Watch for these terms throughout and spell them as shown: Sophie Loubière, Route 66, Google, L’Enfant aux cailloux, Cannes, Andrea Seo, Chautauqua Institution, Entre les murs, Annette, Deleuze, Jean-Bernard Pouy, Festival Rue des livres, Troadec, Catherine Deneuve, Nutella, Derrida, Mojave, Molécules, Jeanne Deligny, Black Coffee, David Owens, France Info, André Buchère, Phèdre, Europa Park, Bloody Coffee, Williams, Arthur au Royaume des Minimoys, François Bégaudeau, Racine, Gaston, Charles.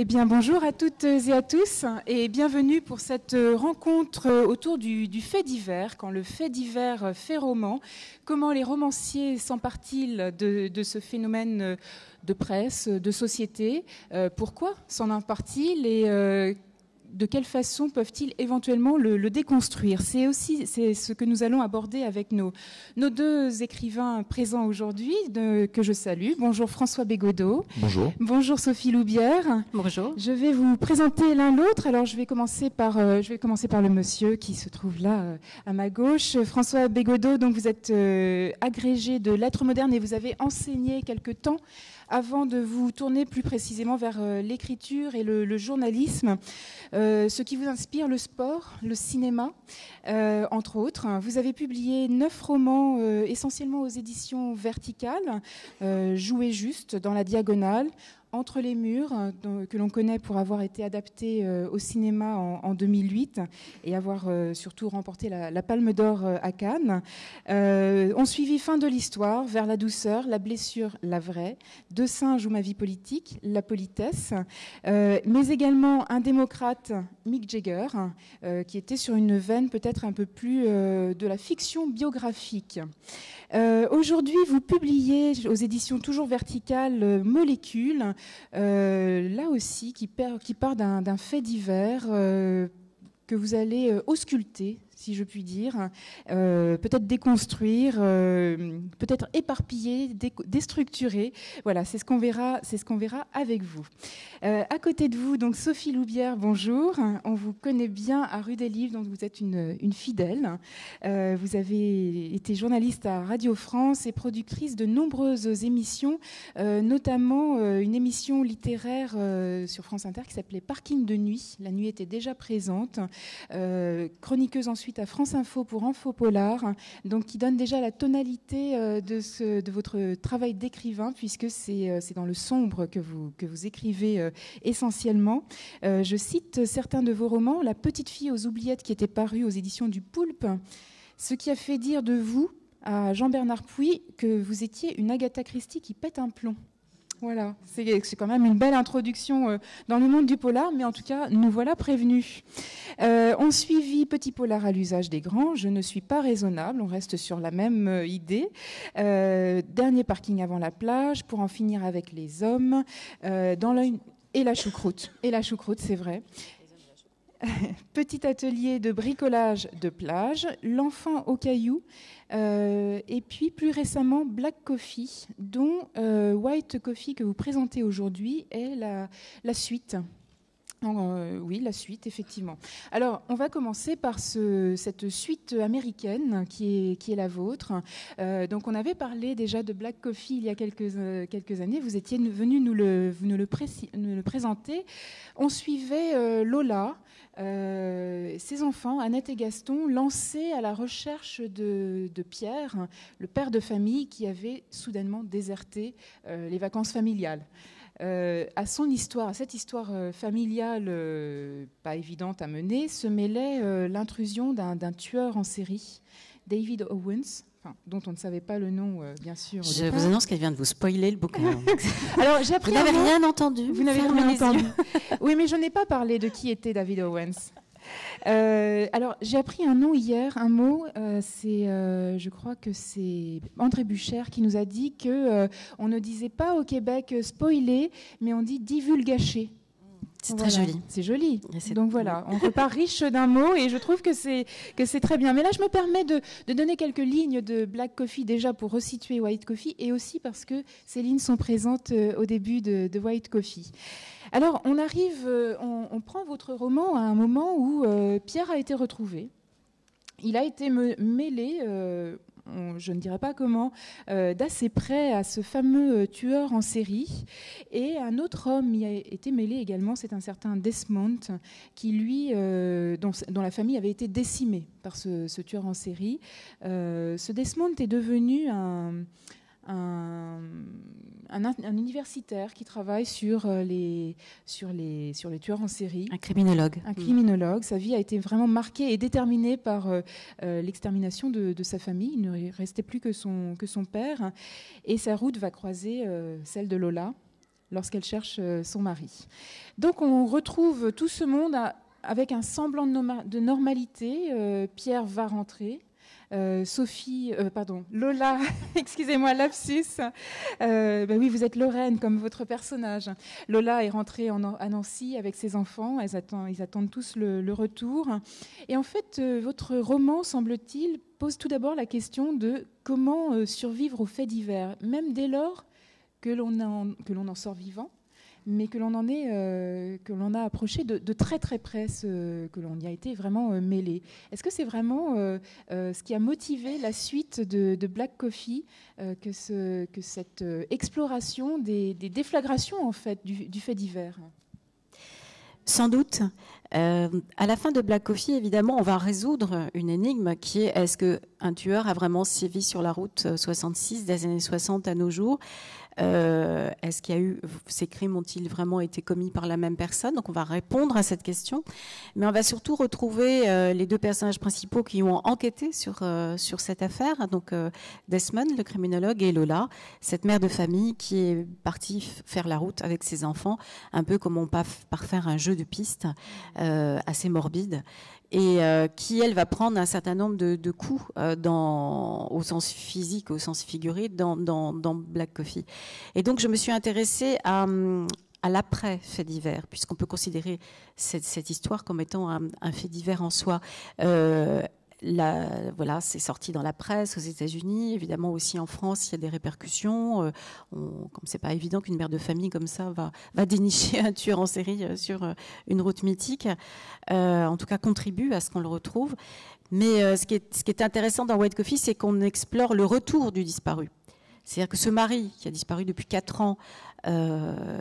Eh bien, bonjour à toutes et à tous et bienvenue pour cette rencontre autour du fait divers, quand le fait divers fait roman. Comment les romanciers s'emparent-ils de ce phénomène de presse, de société? Pourquoi s'en emparent-ils et de quelle façon peuvent-ils éventuellement le déconstruire? C'est ce que nous allons aborder avec nos deux écrivains présents aujourd'hui, que je salue. Bonjour François Bégaudeau. Bonjour. Bonjour Sophie Loubière. Bonjour. Je vais vous présenter l'un l'autre. Alors je vais commencer par le monsieur qui se trouve là à ma gauche. François Bégaudeau, donc vous êtes agrégé de lettres modernes et vous avez enseigné quelque temps avant de vous tourner plus précisément vers l'écriture et le journalisme. Ce qui vous inspire, le sport, le cinéma, entre autres. Vous avez publié 9 romans, essentiellement aux éditions verticales, Jouer juste, dans la diagonale, Entre les murs, que l'on connaît pour avoir été adapté au cinéma en 2008 et avoir surtout remporté la Palme d'or à Cannes. On suivit Fin de l'histoire, Vers la douceur, La blessure, la vraie, Deux singes ou ma vie politique, La politesse, mais également un démocrate, Mick Jagger, qui était sur une veine peut-être un peu plus de la fiction biographique. Aujourd'hui, vous publiez aux éditions toujours verticales Molécules, là aussi qui part d'un fait divers que vous allez ausculter, si je puis dire, peut-être déconstruire, peut-être éparpiller, déstructurer. Voilà, c'est ce qu'on verra avec vous. À côté de vous, donc Sophie Loubière, bonjour. On vous connaît bien à Rue des Livres, donc vous êtes une fidèle. Vous avez été journaliste à Radio France et productrice de nombreuses émissions, notamment une émission littéraire sur France Inter qui s'appelait Parking de nuit. La nuit était déjà présente. Chroniqueuse ensuite à France Info pour Info Polar, donc qui donne déjà la tonalité de votre travail d'écrivain, puisque c'est dans le sombre que vous écrivez essentiellement. Je cite certains de vos romans, La petite fille aux oubliettes qui était parue aux éditions du Poulpe, ce qui a fait dire de vous à Jean-Bernard Pouy que vous étiez une Agatha Christie qui pète un plomb. Voilà, c'est quand même une belle introduction dans le monde du polar, mais en tout cas, nous voilà prévenus. On suivit Petit polar à l'usage des grands, Je ne suis pas raisonnable, on reste sur la même idée. Dernier parking avant la plage, Pour en finir avec les hommes, Dans l'œil et la choucroute. Et la choucroute, c'est vrai. Petit atelier de bricolage de plage, L'enfant au caillou, et puis plus récemment Black Coffee, dont White Coffee que vous présentez aujourd'hui est la suite. Oui, la suite, effectivement. Alors, on va commencer par cette suite américaine qui est la vôtre. Donc, on avait parlé déjà de Black Coffee il y a quelques années. Vous étiez venu nous le présenter. On suivait Lola, ses enfants, Annette et Gaston, lancés à la recherche de Pierre, le père de famille qui avait soudainement déserté les vacances familiales. À cette histoire familiale pas évidente à mener, se mêlait l'intrusion d'un tueur en série, David Owens, dont on ne savait pas le nom, bien sûr. Je vous annonce qu'elle vient de vous spoiler le bouquin. Alors, vous n'avez rien entendu. Vous n'avez rien entendu. Oui, mais je n'ai pas parlé de qui était David Owens. Alors, j'ai appris un nom hier, un mot, je crois que c'est André Buchère qui nous a dit qu'on ne disait pas au Québec spoiler, mais on dit divulgacher. C'est très joli. C'est joli. Donc voilà, on repart riche d'un mot et je trouve que c'est très bien. Mais là, je me permets de donner quelques lignes de Black Coffee déjà pour resituer White Coffee et aussi parce que ces lignes sont présentes au début de White Coffee. Alors, on arrive, on prend votre roman à un moment où Pierre a été retrouvé. Il a été mêlé... je ne dirais pas comment, d'assez près à ce fameux tueur en série. Et un autre homme y a été mêlé également, c'est un certain Desmond, qui lui, dont la famille avait été décimée par ce tueur en série. Ce Desmond est devenu un universitaire qui travaille sur les tueurs en série. Un criminologue. Sa vie a été vraiment marquée et déterminée par l'extermination de sa famille. Il ne restait plus que son père. Et sa route va croiser celle de Lola, lorsqu'elle cherche son mari. Donc on retrouve tout ce monde avec un semblant de normalité. Pierre va rentrer. Lola, excusez-moi, lapsus. Oui, vous êtes Lorraine comme votre personnage. Lola est rentrée à Nancy avec ses enfants. Ils attendent tous le retour. Et en fait, votre roman, semble-t-il, pose tout d'abord la question de comment survivre aux faits divers, même dès lors que l'on en sort vivant, mais que l'on a approché de très très près, que l'on y a été vraiment mêlé. Est-ce que c'est vraiment ce qui a motivé la suite de Black Coffee, que cette exploration des déflagrations en fait, du fait divers? Sans doute. À la fin de Black Coffee, évidemment, on va résoudre une énigme qui est: est-ce qu'un tueur a vraiment sévi sur la route 66 des années 60 à nos jours? Est-ce qu'il y a eu, ces crimes ont-ils vraiment été commis par la même personne? Donc on va répondre à cette question, mais on va surtout retrouver les deux personnages principaux qui ont enquêté sur cette affaire, donc Desmond, le criminologue, et Lola, cette mère de famille qui est partie faire la route avec ses enfants, un peu comme on part faire un jeu de piste assez morbide, et qui, elle, va prendre un certain nombre de coups au sens physique, au sens figuré, dans Black Coffee. Et donc, je me suis intéressée à l'après-fait divers, puisqu'on peut considérer cette histoire comme étant un fait divers en soi. Voilà, c'est sorti dans la presse aux États-Unis, évidemment aussi en France, il y a des répercussions. Comme c'est pas évident qu'une mère de famille comme ça va dénicher un tueur en série sur une route mythique, en tout cas contribue à ce qu'on le retrouve. Mais ce qui est intéressant dans White Coffee, c'est qu'on explore le retour du disparu. C'est-à-dire que ce mari, qui a disparu depuis 4 ans,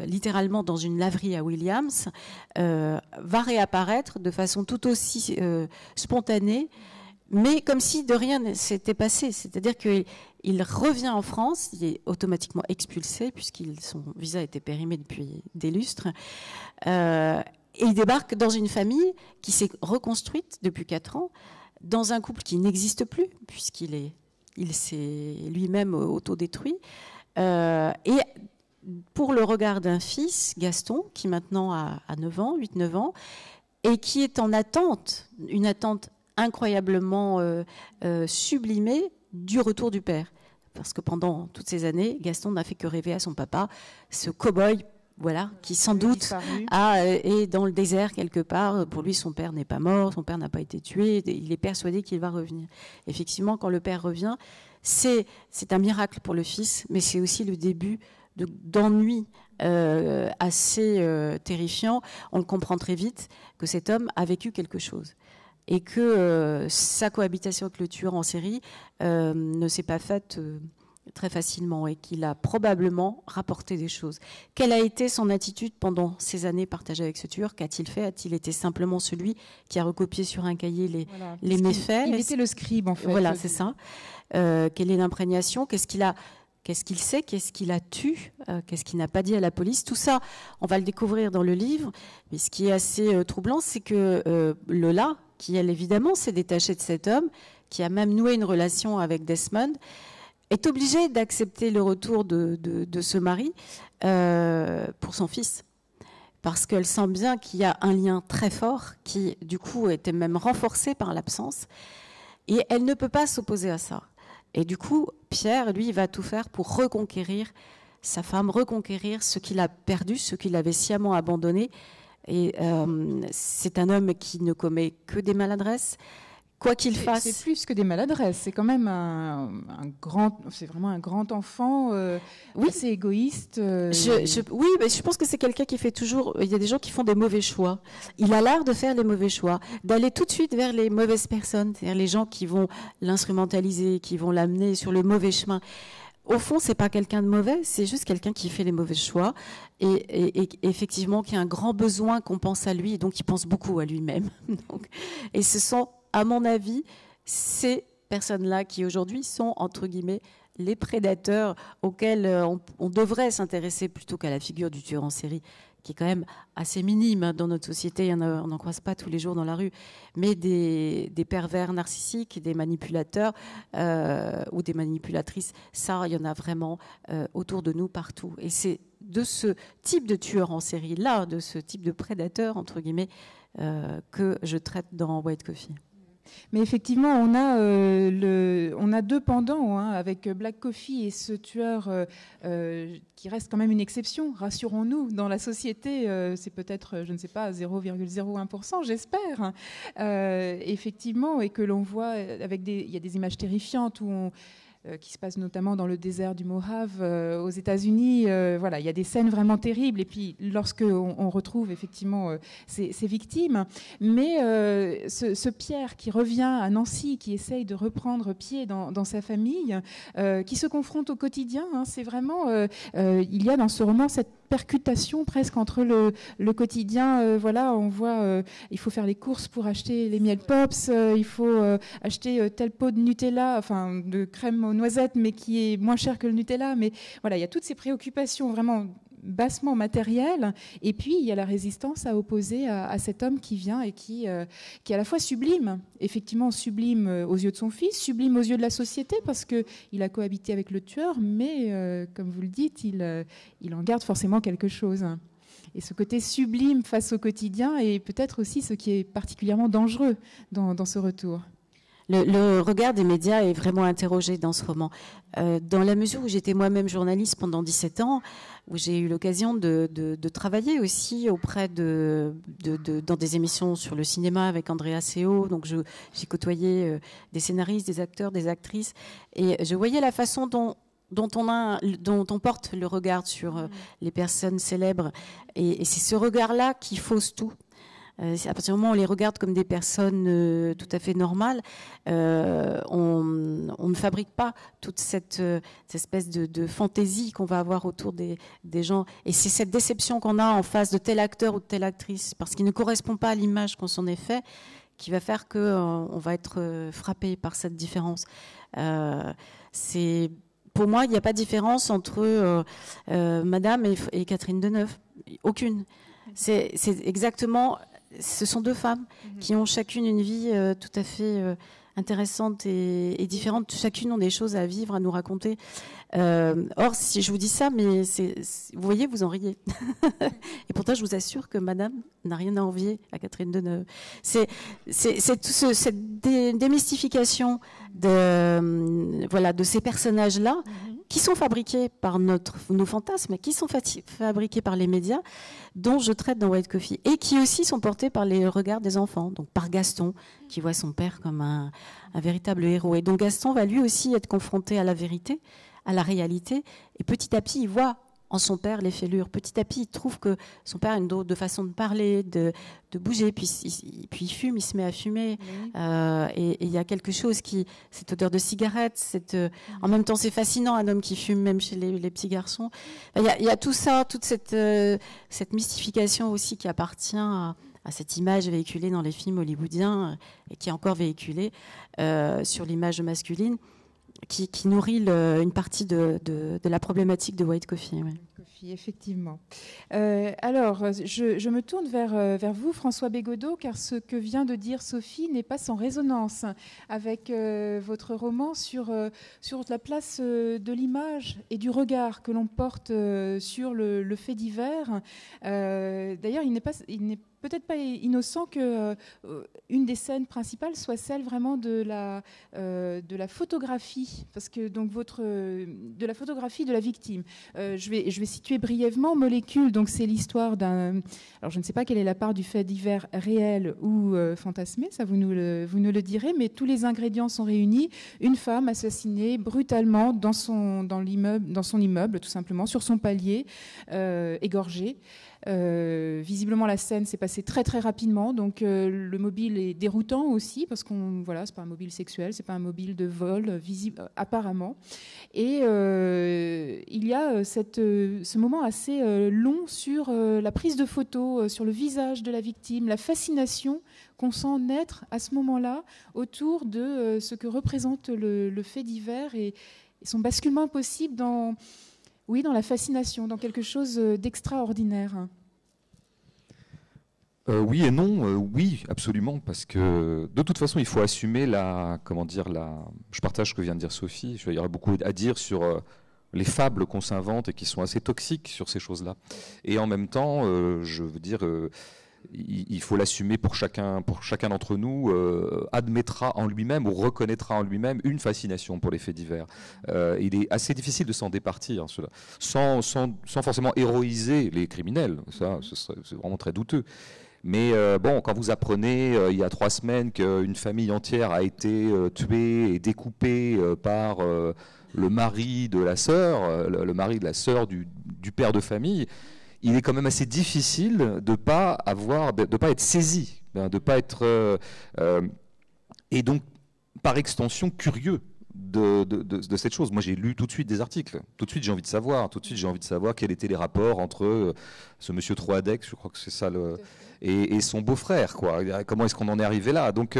littéralement dans une laverie à Williams, va réapparaître de façon tout aussi spontanée, mais comme si de rien ne s'était passé. C'est-à-dire qu'il revient en France, il est automatiquement expulsé, puisque son visa était périmé depuis des lustres, et il débarque dans une famille qui s'est reconstruite depuis 4 ans, dans un couple qui n'existe plus, puisqu'il s'est lui-même autodétruit, et pour le regard d'un fils, Gaston, qui maintenant a 8-9 ans, et qui est en attente, une attente incroyablement sublimée du retour du père. Parce que pendant toutes ces années, Gaston n'a fait que rêver à son papa, ce cow-boy, voilà, qui sans doute est dans le désert quelque part. Pour lui, son père n'est pas mort, son père n'a pas été tué, il est persuadé qu'il va revenir. Effectivement, quand le père revient, c'est un miracle pour le fils, mais c'est aussi le début d'ennui assez terrifiant. On le comprend très vite que cet homme a vécu quelque chose. Et que sa cohabitation avec le tueur en série ne s'est pas faite très facilement, et qu'il a probablement rapporté des choses. Quelle a été son attitude pendant ces années partagées avec ce tueur? Qu'a-t-il fait? A-t-il été simplement celui qui a recopié sur un cahier les méfaits? Il était le scribe, en fait. Voilà, c'est ça. Quelle est l'imprégnation? Qu'est-ce qu'il sait? Qu'est-ce qu'il a tué? Qu'est-ce qu'il n'a pas dit à la police? Tout ça, on va le découvrir dans le livre. Mais ce qui est assez troublant, c'est que Lola, qui, elle, évidemment, s'est détachée de cet homme, qui a même noué une relation avec Desmond, est obligée d'accepter le retour de ce mari pour son fils. Parce qu'elle sent bien qu'il y a un lien très fort qui, du coup, était même renforcé par l'absence. Et elle ne peut pas s'opposer à ça. Et du coup, Pierre, lui, va tout faire pour reconquérir sa femme, reconquérir ce qu'il a perdu, ce qu'il avait sciemment abandonné. Et c'est un homme qui ne commet que des maladresses, quoi qu'il fasse. C'est plus que des maladresses, c'est quand même c'est vraiment un grand enfant, oui. Assez égoïste. Oui, mais je pense que c'est quelqu'un qui fait toujours... Il y a des gens qui font des mauvais choix. Il a l'art de faire les mauvais choix, d'aller tout de suite vers les mauvaises personnes, c'est-à-dire les gens qui vont l'instrumentaliser, qui vont l'amener sur le mauvais chemin. Au fond, c'est pas quelqu'un de mauvais, c'est juste quelqu'un qui fait les mauvais choix et effectivement qui a un grand besoin qu'on pense à lui, et donc il pense beaucoup à lui-même. Et ce sont, à mon avis, ces personnes-là qui aujourd'hui sont, entre guillemets, les prédateurs auxquels on devrait s'intéresser plutôt qu'à la figure du tueur en série, qui est quand même assez minime dans notre société, on n'en croise pas tous les jours dans la rue, mais des pervers narcissiques, des manipulateurs ou des manipulatrices, ça, il y en a vraiment autour de nous, partout. Et c'est de ce type de tueur en série-là, de ce type de prédateur, entre guillemets, que je traite dans White Coffee. Mais effectivement, on a deux pendants, hein, avec Black Coffee et ce tueur qui reste quand même une exception, rassurons-nous, dans la société, c'est peut-être, je ne sais pas, 0,01%, j'espère, effectivement, et que l'on voit, il y a des images terrifiantes où qui se passe notamment dans le désert du Mojave aux États-Unis. Voilà, il y a des scènes vraiment terribles. Et puis, lorsqu'on retrouve effectivement ces victimes, mais ce Pierre qui revient à Nancy, qui essaye de reprendre pied dans sa famille, qui se confronte au quotidien, hein, c'est vraiment... il y a dans ce roman cette percutation presque entre le quotidien. Voilà, on voit, il faut faire les courses pour acheter les miel pops, il faut acheter tel pot de Nutella, enfin de crème aux noisettes, mais qui est moins cher que le Nutella. Mais voilà, il y a toutes ces préoccupations vraiment bassement matérielles. Et puis, il y a la résistance à opposer à cet homme qui vient et qui est à la fois sublime, effectivement sublime aux yeux de son fils, sublime aux yeux de la société, parce qu'il a cohabité avec le tueur, mais comme vous le dites, il en garde forcément quelque chose. Et ce côté sublime face au quotidien est peut-être aussi ce qui est particulièrement dangereux dans ce retour. Le regard des médias est vraiment interrogé dans ce roman. Dans la mesure où j'étais moi-même journaliste pendant 17 ans, où j'ai eu l'occasion de travailler aussi auprès dans des émissions sur le cinéma avec Andrea Seo, donc j'ai côtoyé des scénaristes, des acteurs, des actrices, et je voyais la façon dont on porte le regard sur les personnes célèbres. Et c'est ce regard-là qui fausse tout. À partir du moment où on les regarde comme des personnes tout à fait normales, on ne fabrique pas toute cette espèce de fantaisie qu'on va avoir autour des gens. Et c'est cette déception qu'on a en face de tel acteur ou de telle actrice, parce qu'il ne correspond pas à l'image qu'on s'en est fait, qui va faire qu'on va être frappé par cette différence. Pour moi, il n'y a pas de différence entre Madame et Catherine Deneuve. Aucune. C'est exactement... Ce sont deux femmes qui ont chacune une vie tout à fait intéressante et différente. Chacune ont des choses à vivre, à nous raconter. Or, si je vous dis ça, mais vous voyez, vous en riez. Et pourtant, je vous assure que Madame n'a rien à envier à Catherine Deneuve. C'est toute cette démystification de ces personnages-là qui sont fabriqués par nos fantasmes, qui sont fabriqués par les médias, dont je traite dans White Coffee, et qui aussi sont portés par les regards des enfants, donc par Gaston, qui voit son père comme un véritable héros. Et donc Gaston va lui aussi être confronté à la vérité, à la réalité, et petit à petit, il voit en son père les fêlures. Petit à petit, il trouve que son père a une autre façon de parler, de bouger, puis il fume, il se met à fumer. Oui. Et il y a quelque chose cette odeur de cigarette, en même temps c'est fascinant, un homme qui fume même chez les petits garçons. Il y a tout ça, toute cette mystification aussi qui appartient à cette image véhiculée dans les films hollywoodiens et qui est encore véhiculée sur l'image masculine, qui nourrit une partie de la problématique de White Coffee. Ouais. Effectivement. Alors, je me tourne vers vous, François Bégaudeau, car ce que vient de dire Sophie n'est pas sans résonance avec votre roman sur la place de l'image et du regard que l'on porte sur le fait divers. D'ailleurs, il n'est peut-être pas innocent que une des scènes principales soit celle vraiment de la photographie, parce que donc de la photographie de la victime. Je vais situer brièvement Molécules. Donc c'est l'histoire alors je ne sais pas quelle est la part du fait divers réel ou fantasmé, ça vous nous le direz, mais tous les ingrédients sont réunis. Une femme assassinée brutalement dans son immeuble, tout simplement, sur son palier, égorgée. Visiblement, la scène s'est passée très très rapidement, donc le mobile est déroutant aussi, parce qu'on c'est pas un mobile sexuel, c'est pas un mobile de vol, visible apparemment. Et il y a ce moment assez long sur la prise de photo, sur le visage de la victime, la fascination qu'on sent naître à ce moment-là autour de ce que représente le fait divers et son basculement possible dans la fascination, dans quelque chose d'extraordinaire. Oui et non, oui, absolument, parce que de toute façon, il faut assumer la, comment dire, la. Je partage ce que vient de dire Sophie. Il y aurait beaucoup à dire sur les fables qu'on s'invente et qui sont assez toxiques sur ces choses-là. Et en même temps, je veux dire, il faut l'assumer pour chacun d'entre nous, admettra en lui-même ou reconnaîtra en lui-même une fascination pour les faits divers. Il est assez difficile de s'en départir, cela, sans forcément héroïser les criminels. Ça, c'est vraiment très douteux. Mais bon, quand vous apprenez il y a 3 semaines qu'une famille entière a été tuée et découpée par le mari de la sœur, le mari de la sœur du père de famille, il est quand même assez difficile de ne pas avoir, de pas être saisi, de pas être et donc par extension curieux de cette chose. Moi, j'ai lu tout de suite des articles. Tout de suite, j'ai envie de savoir. Tout de suite, j'ai envie de savoir quels étaient les rapports entre ce monsieur Troadec, je crois que c'est ça le. Et son beau-frère, quoi. Comment est-ce qu'on en est arrivé là? Donc,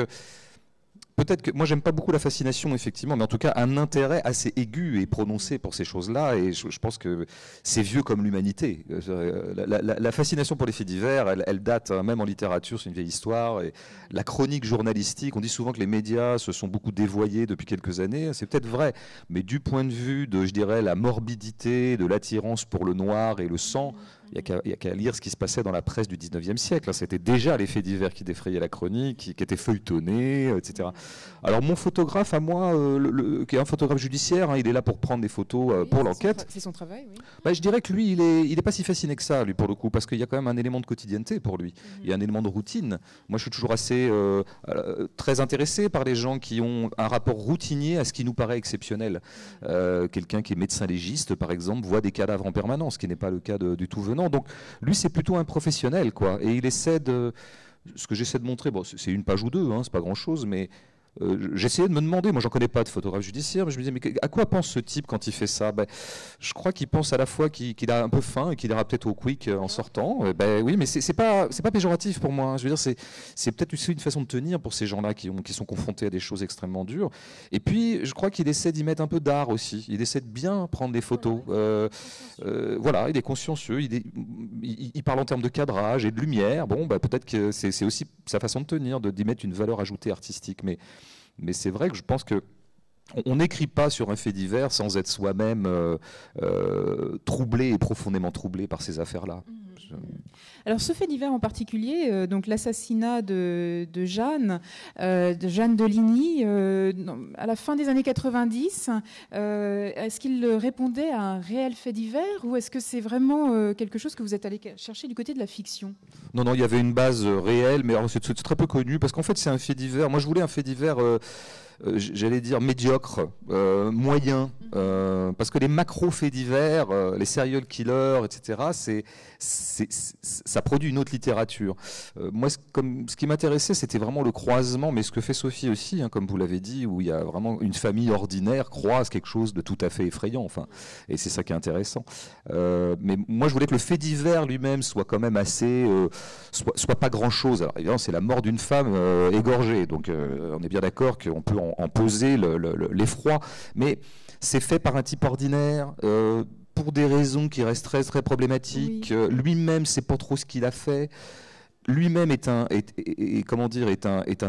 peut-être que moi, j'aime pas beaucoup la fascination, effectivement, mais en tout cas, un intérêt assez aigu et prononcé pour ces choses-là. Et je pense que c'est vieux comme l'humanité. La fascination pour les faits divers, elle date, hein, même en littérature, c'est une vieille histoire. Et la chronique journalistique, on dit souvent que les médias se sont beaucoup dévoyés depuis quelques années. C'est peut-être vrai, mais du point de vue de, je dirais, la morbidité, de l'attirance pour le noir et le sang. Il n'y a qu'à lire ce qui se passait dans la presse du 19e siècle. C'était déjà les faits divers qui défrayaient la chronique, qui étaient feuilletonnés, etc. Alors mon photographe à moi, qui est un photographe judiciaire, hein, il est là pour prendre des photos pour l'enquête. C'est son travail, oui. Bah, je dirais que lui, il est pas si fasciné que ça, lui, pour le coup, parce qu'il y a quand même un élément de quotidienneté pour lui. Mm-hmm. Il y a un élément de routine. Moi, je suis toujours assez très intéressé par les gens qui ont un rapport routinier à ce qui nous paraît exceptionnel. Quelqu'un qui est médecin légiste, par exemple, voit des cadavres en permanence, ce qui n'est pas le cas du tout venant. Donc lui, c'est plutôt un professionnel, quoi. Et il essaie de... Ce que j'essaie de montrer, bon, c'est une page ou deux, hein, c'est pas grand-chose, mais j'essayais de me demander, moi j'en connais pas de photographe judiciaire, mais je me disais, mais à quoi pense ce type quand il fait ça? Ben, je crois qu'il pense à la fois qu'il a un peu faim et qu'il ira peut-être au quick en sortant. Ben, oui, mais c'est pas péjoratif pour moi, hein. Je veux dire, c'est peut-être aussi une façon de tenir pour ces gens-là qui sont confrontés à des choses extrêmement dures. Et puis, je crois qu'il essaie d'y mettre un peu d'art aussi. Il essaie de bien prendre des photos. Voilà, il est consciencieux, il parle en termes de cadrage et de lumière. Bon, ben, peut-être que c'est aussi sa façon de tenir, d'y mettre une valeur ajoutée artistique. Mais c'est vrai que je pense que on n'écrit pas sur un fait divers sans être soi-même troublé et profondément troublé par ces affaires-là. Mmh. Alors ce fait divers en particulier, donc l'assassinat de Jeanne Deligny, à la fin des années 90, est-ce qu'il répondait à un réel fait divers ou est-ce que c'est vraiment quelque chose que vous êtes allé chercher du côté de la fiction? Non, il y avait une base réelle, mais c'est très peu connu parce qu'en fait c'est un fait divers. Moi je voulais un fait divers... j'allais dire médiocre, moyen, parce que les macro-faits divers, les serial killers, etc., ça produit une autre littérature. Moi, ce qui m'intéressait, c'était vraiment le croisement, mais ce que fait Sophie aussi, hein, comme vous l'avez dit, où il y a vraiment une famille ordinaire croise quelque chose de tout à fait effrayant, enfin, et c'est ça qui est intéressant. Mais moi, je voulais que le fait divers lui-même soit quand même assez... soit pas grand-chose. Alors évidemment, c'est la mort d'une femme égorgée, donc on est bien d'accord qu'on peut en poser l'effroi, mais c'est fait par un type ordinaire, pour des raisons qui restent très, très problématiques. Oui. Lui-même sait pas trop ce qu'il a fait. Lui-même est un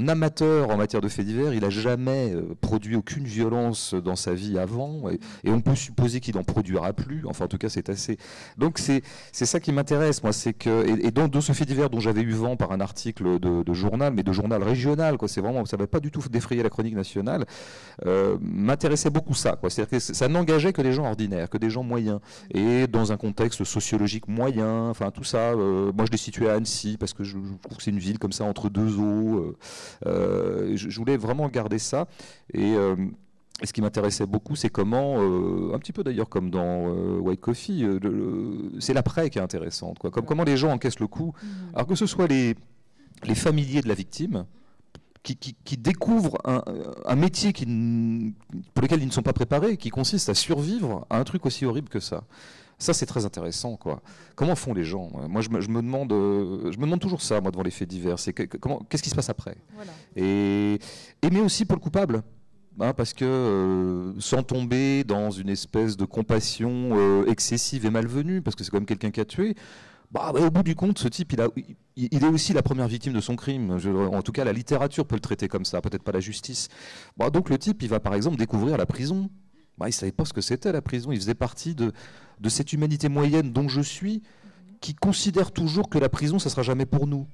amateur en matière de faits divers. Il n'a jamais produit aucune violence dans sa vie avant, et on peut supposer qu'il n'en produira plus. Enfin, en tout cas, c'est assez. Donc, c'est ça qui m'intéresse, moi, c'est que et donc de ce fait divers dont j'avais eu vent par un article de journal, mais de journal régional, quoi. C'est vraiment, ça ne va pas du tout défrayer la chronique nationale. M'intéressait beaucoup ça, quoi. C'est-à-dire que ça n'engageait que des gens ordinaires, que des gens moyens, et dans un contexte sociologique moyen. Enfin, tout ça. Moi, je l'ai situé à Annecy parce que je trouve que c'est une ville comme ça, entre deux eaux. Je voulais vraiment garder ça. Et ce qui m'intéressait beaucoup, c'est comment, un petit peu d'ailleurs comme dans White Coffee, c'est l'après qui est intéressante, quoi. Comme comment les gens encaissent le coup. Alors que ce soit les familiers de la victime, qui découvrent un métier pour lequel ils ne sont pas préparés, qui consiste à survivre à un truc aussi horrible que ça. Ça, c'est très intéressant, quoi. Comment font les gens? Moi, je me demande toujours ça, moi, devant les faits divers. C'est qu'est-ce qui se passe après? Voilà. Et mais aussi pour le coupable, hein, parce que sans tomber dans une espèce de compassion excessive et malvenue, parce que c'est quand même quelqu'un qui a tué. Bah, au bout du compte, ce type, il est aussi la première victime de son crime. En tout cas, la littérature peut le traiter comme ça, peut-être pas la justice. Bah, donc le type, il va par exemple découvrir la prison. Bah, il ne savait pas ce que c'était la prison. Il faisait partie de cette humanité moyenne dont je suis, qui considère toujours que la prison, ça ne sera jamais pour nous.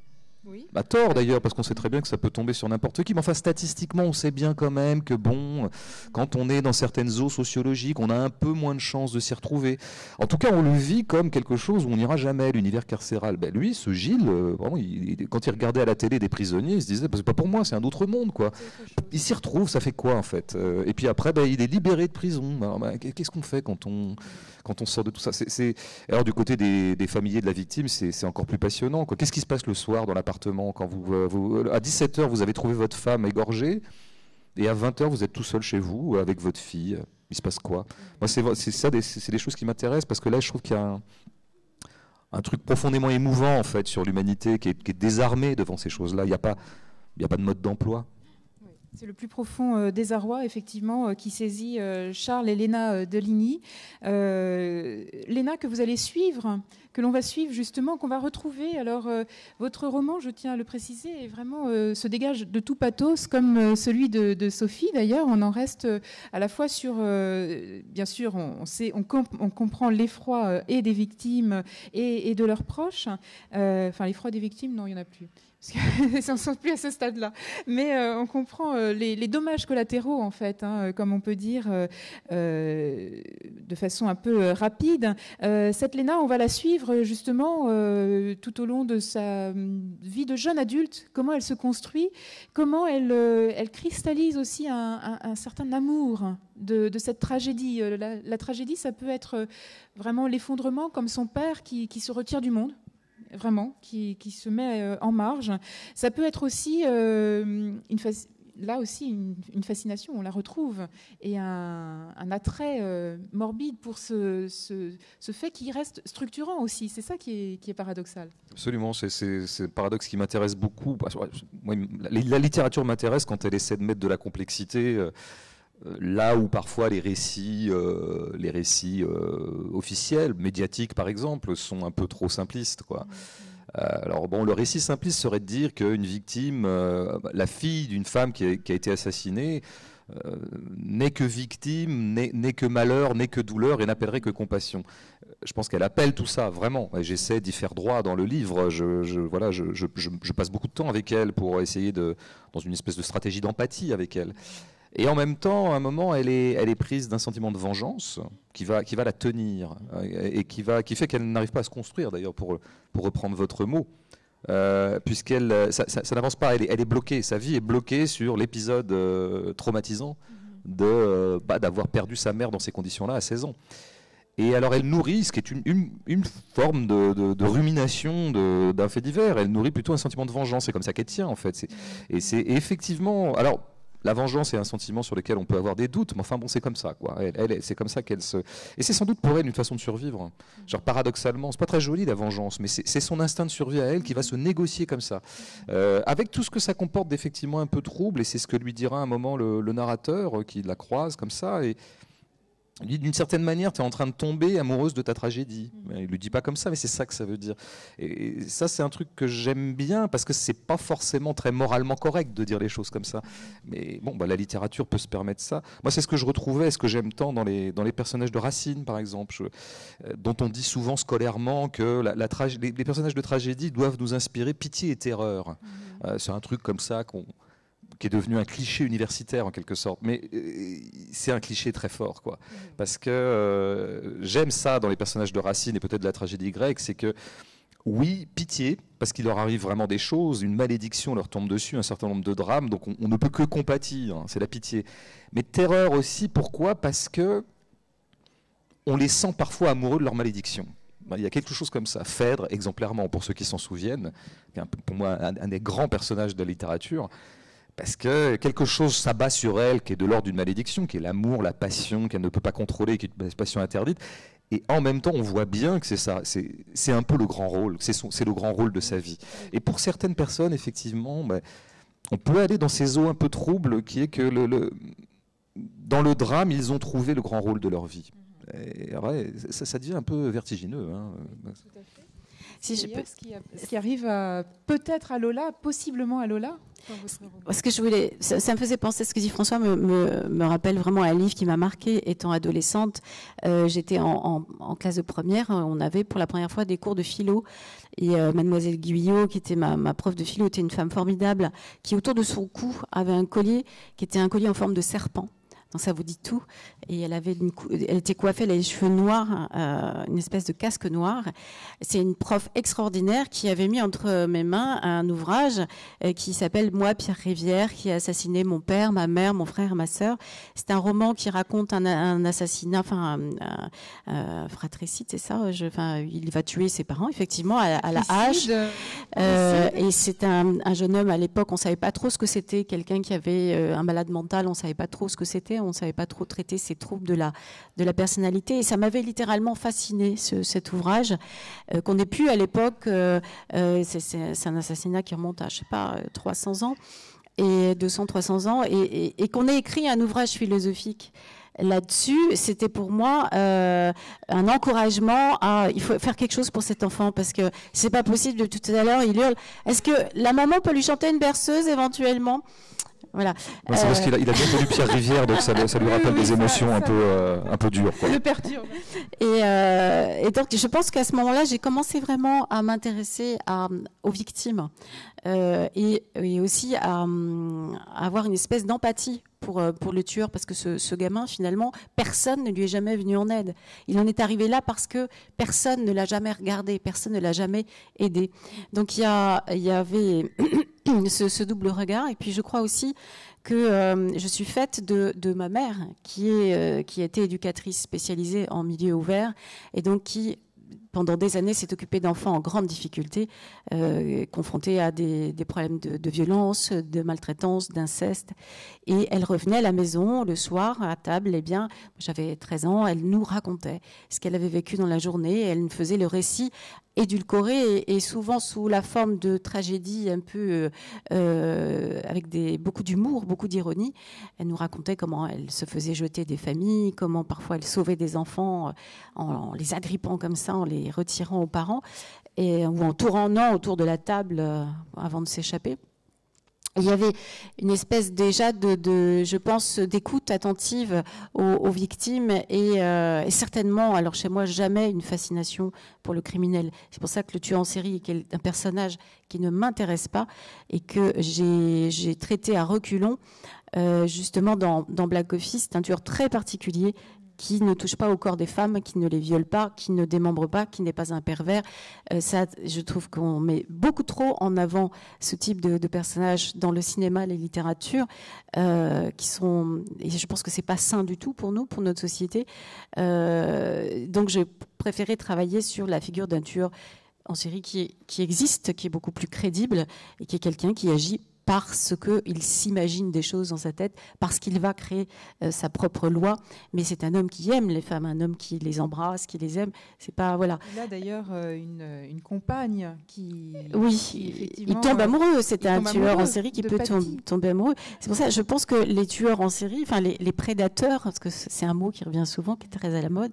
Oui. À tort d'ailleurs, parce qu'on sait très bien que ça peut tomber sur n'importe qui, mais enfin statistiquement on sait bien quand même que bon, quand on est dans certaines eaux sociologiques, on a un peu moins de chances de s'y retrouver. En tout cas on le vit comme quelque chose où on n'ira jamais, l'univers carcéral. Ben, lui, ce Gilles, vraiment, quand il regardait à la télé des prisonniers, il se disait, bah, c'est pas pour moi, c'est un autre monde quoi. Il s'y retrouve, ça fait quoi en fait? Et puis après ben, il est libéré de prison. Alors, ben, qu'est-ce qu'on fait quand on sort de tout ça? Alors du côté des familiers de la victime, c'est encore plus passionnant. Qu'est-ce qui se passe le soir dans la quand vous, à 17h, vous avez trouvé votre femme égorgée, et à 20h, vous êtes tout seul chez vous, avec votre fille. Il se passe quoi? Moi, c'est des choses qui m'intéressent, parce que là, je trouve qu'il y a un truc profondément émouvant, en fait, sur l'humanité, qui est désarmée devant ces choses-là. Il n'y a pas de mode d'emploi. C'est le plus profond désarroi, effectivement, qui saisit Charles et Léna Deligny. Léna, que vous allez suivre, que l'on va suivre justement, qu'on va retrouver. Alors, votre roman, je tiens à le préciser, est vraiment se dégage de tout pathos, comme celui de Sophie, d'ailleurs. On en reste à la fois sur... bien sûr, on comprend l'effroi et des victimes et de leurs proches. Enfin, l'effroi des victimes, non, il n'y en a plus. Parce qu'on ne sent plus à ce stade-là. Mais on comprend les dommages collatéraux, en fait, hein, comme on peut dire de façon un peu rapide. Cette Léna, on va la suivre justement tout au long de sa vie de jeune adulte, comment elle se construit, comment elle cristallise aussi un certain amour de cette tragédie. La tragédie, ça peut être vraiment l'effondrement, comme son père qui se retire du monde. Vraiment, qui se met en marge. Ça peut être aussi, une fascination, on la retrouve, et un attrait morbide pour ce fait qui reste structurant aussi. C'est ça qui est paradoxal. Absolument, c'est un paradoxe qui m'intéresse beaucoup. Moi, la littérature m'intéresse quand elle essaie de mettre de la complexité... là où parfois les récits officiels, médiatiques par exemple, sont un peu trop simplistes, quoi. Alors bon, le récit simpliste serait de dire qu'une victime, la fille d'une femme qui a été assassinée, n'est que victime, n'est que malheur, n'est que douleur et n'appellerait que compassion. Je pense qu'elle appelle tout ça, vraiment. J'essaie d'y faire droit dans le livre. Je passe beaucoup de temps avec elle pour essayer dans une espèce de stratégie d'empathie avec elle. Et en même temps, à un moment, elle est prise d'un sentiment de vengeance qui va la tenir et qui fait qu'elle n'arrive pas à se construire, d'ailleurs, pour reprendre votre mot, puisqu'elle ça n'avance pas, elle est bloquée, sa vie est bloquée sur l'épisode traumatisant d'avoir perdu sa mère dans ces conditions-là à 16 ans. Et alors elle nourrit ce qui est une forme de rumination d'un fait divers, elle nourrit plutôt un sentiment de vengeance, c'est comme ça qu'elle tient en fait. Et c'est effectivement... alors, la vengeance est un sentiment sur lequel on peut avoir des doutes, mais enfin bon, c'est comme ça, quoi. C'est comme ça qu'elle se... Et c'est sans doute pour elle une façon de survivre. Genre paradoxalement, c'est pas très joli la vengeance, mais c'est son instinct de survie à elle qui va se négocier comme ça. Avec tout ce que ça comporte d'effectivement un peu trouble, et c'est ce que lui dira à un moment le narrateur qui la croise comme ça, et il dit, d'une certaine manière, tu es en train de tomber amoureuse de ta tragédie. Il ne le dit pas comme ça, mais c'est ça que ça veut dire. Et ça, c'est un truc que j'aime bien, parce que ce n'est pas forcément très moralement correct de dire les choses comme ça. Mais bon, bah, la littérature peut se permettre ça. Moi, c'est ce que je retrouvais, ce que j'aime tant dans les personnages de Racine, par exemple, dont on dit souvent scolairement que les personnages de tragédie doivent nous inspirer pitié et terreur. C'est un truc comme ça qui est devenu un cliché universitaire en quelque sorte, mais c'est un cliché très fort, quoi. Parce que j'aime ça dans les personnages de Racine et peut-être de la tragédie grecque, c'est que oui, pitié, parce qu'il leur arrive vraiment des choses, une malédiction leur tombe dessus, un certain nombre de drames, donc on ne peut que compatir, hein, c'est la pitié. Mais terreur aussi, pourquoi? Parce que on les sent parfois amoureux de leur malédiction. Il y a quelque chose comme ça. Phèdre, exemplairement, pour ceux qui s'en souviennent, pour moi un des grands personnages de la littérature, parce que quelque chose s'abat sur elle qui est de l'ordre d'une malédiction, qui est l'amour, la passion qu'elle ne peut pas contrôler, qui est une passion interdite. Et en même temps, on voit bien que c'est ça, c'est un peu le grand rôle, c'est le grand rôle de sa vie. Et pour certaines personnes, effectivement, bah, on peut aller dans ces eaux un peu troubles, qui est que dans le drame, ils ont trouvé le grand rôle de leur vie. Et ouais, ça devient un peu vertigineux. Hein. Tout à fait. Si je peux... ce qui arrive peut-être à Lola, possiblement à Lola. Ce que je voulais, ça me faisait penser, ce que dit François me rappelle vraiment un livre qui m'a marquée étant adolescente. J'étais en classe de première, on avait pour la première fois des cours de philo. Et mademoiselle Guyot, qui était ma prof de philo, était une femme formidable, qui autour de son cou avait un collier, qui était un collier en forme de serpent. Donc ça vous dit tout. Et elle était coiffée, elle avait les cheveux noirs, une espèce de casque noir. C'est une prof extraordinaire qui avait mis entre mes mains un ouvrage qui s'appelle « Moi, Pierre Rivière, qui a assassiné mon père, ma mère, mon frère, ma sœur ». C'est un roman qui raconte un assassinat, enfin un fratricide, c'est ça. Il va tuer ses parents, effectivement, à la hache. Et c'est un jeune homme, à l'époque, on ne savait pas trop ce que c'était. Quelqu'un qui avait un malade mental, on ne savait pas trop ce que c'était. On ne savait pas trop traiter ces troubles de la personnalité. Et ça m'avait littéralement fasciné, cet ouvrage, qu'on ait pu à l'époque... c'est un assassinat qui remonte à, je ne sais pas, 300 ans, et 200-300 ans, et qu'on ait écrit un ouvrage philosophique là-dessus. C'était pour moi un encouragement à... Il faut faire quelque chose pour cet enfant, parce que ce n'est pas possible. De tout à l'heure, il hurle. Est-ce que la maman peut lui chanter une berceuse, éventuellement ? Voilà. Bah, c'est parce qu'il a bien connu Pierre Rivière, donc ça lui rappelle des émotions un peu dures. Quoi. Le perturbe. Et donc, je pense qu'à ce moment-là, j'ai commencé vraiment à m'intéresser aux victimes et aussi à avoir une espèce d'empathie pour le tueur, parce que ce gamin, finalement, personne ne lui est jamais venu en aide. Il en est arrivé là parce que personne ne l'a jamais regardé, personne ne l'a jamais aidé. Donc, il y avait ce double regard. Et puis, je crois aussi que je suis faite de ma mère, qui a été éducatrice spécialisée en milieu ouvert, et donc qui... pendant des années, s'est occupée d'enfants en grande difficulté, confrontée à des problèmes de violence, de maltraitance, d'inceste. Et elle revenait à la maison le soir, à table. Eh bien, j'avais 13 ans, elle nous racontait ce qu'elle avait vécu dans la journée. Elle nous faisait le récit édulcoré et souvent sous la forme de tragédie un peu avec beaucoup d'humour, beaucoup d'ironie. Elle nous racontait comment elle se faisait jeter des familles, comment parfois elle sauvait des enfants en les agrippant comme ça, en les retirant aux parents, ou en tournant autour de la table avant de s'échapper. Il y avait une espèce déjà je pense, d'écoute attentive aux victimes et certainement, alors chez moi, jamais une fascination pour le criminel. C'est pour ça que le tueur en série est un personnage qui ne m'intéresse pas et que j'ai traité à reculons. Justement, dans Black Coffee, c'est un tueur très particulier qui ne touche pas au corps des femmes, qui ne les viole pas, qui ne démembre pas, qui n'est pas un pervers. Ça, je trouve qu'on met beaucoup trop en avant ce type de personnages dans le cinéma, les littératures, et je pense que c'est pas sain du tout pour nous, pour notre société. Donc, j'ai préféré travailler sur la figure d'un tueur en série qui existe, qui est beaucoup plus crédible et qui est quelqu'un qui agit parce qu'il s'imagine des choses dans sa tête, parce qu'il va créer sa propre loi. Mais c'est un homme qui aime les femmes, un homme qui les embrasse, qui les aime. C'est pas, voilà. Il a d'ailleurs une compagne qui... Oui, il tombe amoureux. C'est un tueur en série qui peut tomber amoureux. C'est pour ça, je pense que les tueurs en série, enfin les prédateurs, parce que c'est un mot qui revient souvent, qui est très à la mode,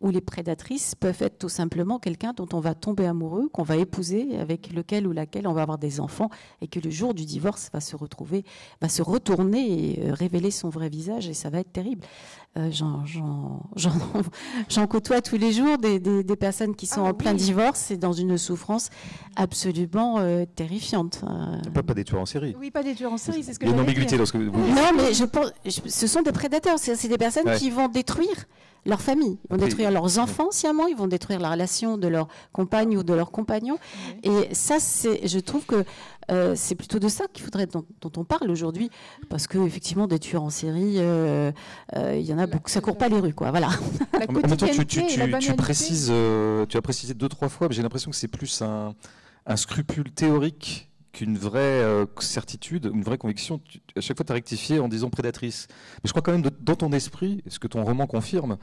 où les prédatrices peuvent être tout simplement quelqu'un dont on va tomber amoureux, qu'on va épouser, avec lequel ou laquelle on va avoir des enfants, et que le jour du divorce va se retourner et révéler son vrai visage, et ça va être terrible. J'en côtoie tous les jours des personnes qui sont en plein divorce et dans une souffrance absolument terrifiante. Pas des tueurs en série. Oui, pas des tueurs en série, c'est ce que j'allais dire. Il y a une ambiguïté dans ce que vous dites. Non, mais ce sont des prédateurs, c'est des personnes qui vont détruire leur famille, ils vont détruire leurs enfants sciemment, ils vont détruire la relation de leur compagne ou de leur compagnon. Et ça, je trouve que c'est plutôt de ça qu'il faudrait dont on parle aujourd'hui, parce que effectivement, des tueurs en série, il y en a beaucoup, ça court pas les rues, quoi. Voilà. En même temps, tu as précisé 2-3 fois, mais j'ai l'impression que c'est plus un scrupule théorique qu'une vraie certitude, une vraie conviction. À chaque fois, tu as rectifié en disant prédatrice. Mais je crois quand même, dans ton esprit, ce que ton roman confirme,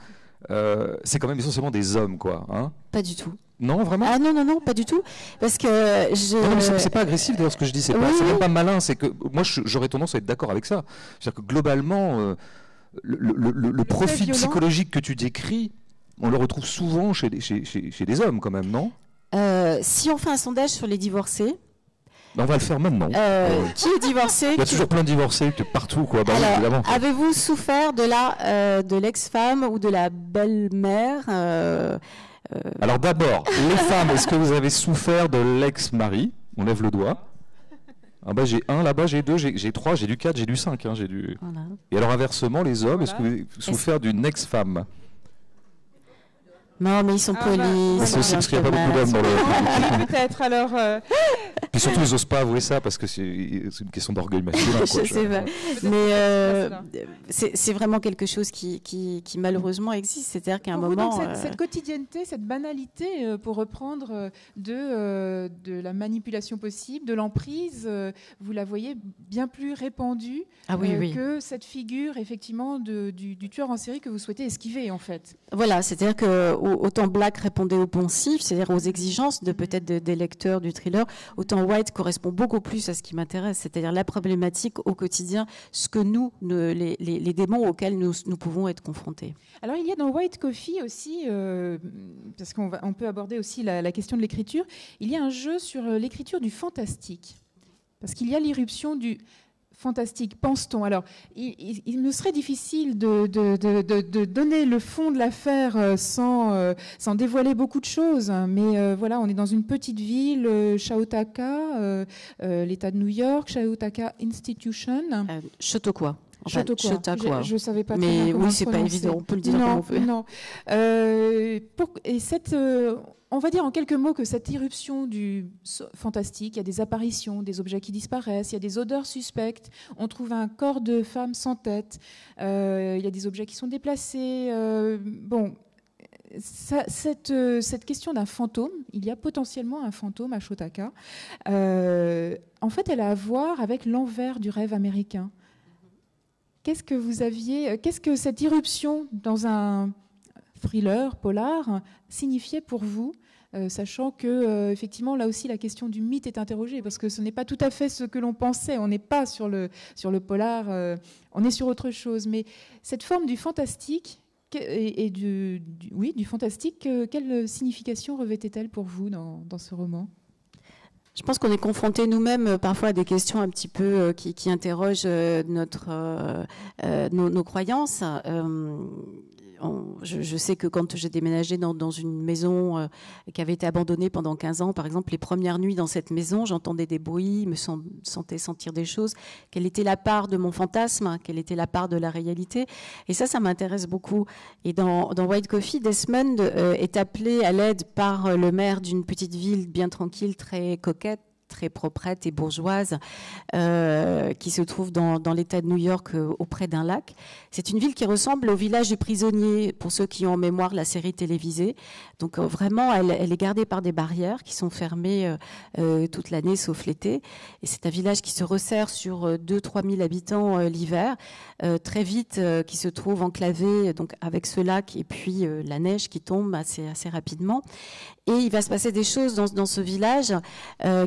c'est quand même essentiellement des hommes, quoi. Hein ? Pas du tout. Non, vraiment ? Ah non, pas du tout. Parce que c'est pas agressif, d'ailleurs, ce que je dis. C'est même pas malin. C'est que moi, j'aurais tendance à être d'accord avec ça. C'est-à-dire que globalement, le profil psychologique que tu décris, on le retrouve souvent chez des hommes, quand même, non ? Si on fait un sondage sur les divorcés, on va le faire maintenant. Qui est divorcé? Il y a toujours plein de divorcés partout, quoi. Bah, avez-vous souffert de la de l'ex-femme ou de la belle-mère? Alors d'abord, les femmes, est-ce que vous avez souffert de l'ex-mari? On lève le doigt. Ah bah, j'ai un là-bas, j'ai deux, j'ai trois, j'ai du quatre, j'ai du cinq. Hein, j'ai du... Voilà. Et alors inversement, les hommes, est-ce que vous avez souffert d'une ex-femme? Non, mais ils sont polis. Bah, c'est aussi parce qu'il n'y a pas beaucoup d'hommes dans le... Peut-être, alors... Puis surtout, ils n'osent pas avouer ça, parce que c'est une question d'orgueil masculin. Je sais pas. Mais c'est vraiment quelque chose qui malheureusement existe. C'est-à-dire qu'à un moment... Vous, donc, cette quotidienneté, cette banalité, pour reprendre de la manipulation possible, de l'emprise, vous la voyez bien plus répandue que cette figure, effectivement, du tueur en série que vous souhaitez esquiver, en fait. Voilà, c'est-à-dire que autant Black répondait aux poncifs, c'est-à-dire aux exigences de peut-être des lecteurs du thriller, autant White correspond beaucoup plus à ce qui m'intéresse, c'est-à-dire la problématique au quotidien, ce que nous, les démons auxquels nous pouvons être confrontés. Alors il y a dans White Coffee aussi, parce qu'on peut aborder aussi la question de l'écriture, il y a un jeu sur l'écriture du fantastique, parce qu'il y a l'irruption du... fantastique, pense-t-on. Alors, il me serait difficile de donner le fond de l'affaire sans dévoiler beaucoup de choses, mais voilà, on est dans une petite ville, Chautauqua, l'État de New York, Chautauqua Institution. Chautauqua. Enfin, Chautauqua. Je ne savais pas très bien comment c'est prononcé. Évident, on peut le dire comme on veut. Non. On va dire en quelques mots que cette irruption du fantastique, il y a des apparitions, des objets qui disparaissent, il y a des odeurs suspectes, on trouve un corps de femme sans tête, il y a des objets qui sont déplacés. Cette question d'un fantôme, il y a potentiellement un fantôme à Chautauqua, en fait elle a à voir avec l'envers du rêve américain. Qu'est-ce que cette irruption dans un thriller, polar, signifiait pour vous, sachant que effectivement là aussi la question du mythe est interrogée, parce que ce n'est pas tout à fait ce que l'on pensait, on n'est pas sur le polar, on est sur autre chose, mais cette forme du fantastique et du fantastique, quelle signification revêtait-elle pour vous dans ce roman ? Je pense qu'on est confrontés nous-mêmes parfois à des questions un petit peu qui interrogent nos croyances. Je sais que quand j'ai déménagé dans une maison qui avait été abandonnée pendant 15 ans, par exemple, les premières nuits dans cette maison, j'entendais des bruits, me sentais sentir des choses. Quelle était la part de mon fantasme? Quelle était la part de la réalité? Et ça m'intéresse beaucoup. Et dans White Coffee, Desmond est appelé à l'aide par le maire d'une petite ville bien tranquille, très coquette, très proprette et bourgeoise, qui se trouve dans l'État de New York, auprès d'un lac. C'est une ville qui ressemble au village du prisonnier, pour ceux qui ont en mémoire la série télévisée. Donc vraiment, elle est gardée par des barrières qui sont fermées toute l'année, sauf l'été. Et c'est un village qui se resserre sur 2 000 à 3 000 habitants l'hiver, très vite qui se trouve enclavé donc, avec ce lac et puis la neige qui tombe assez rapidement. Et il va se passer des choses dans ce village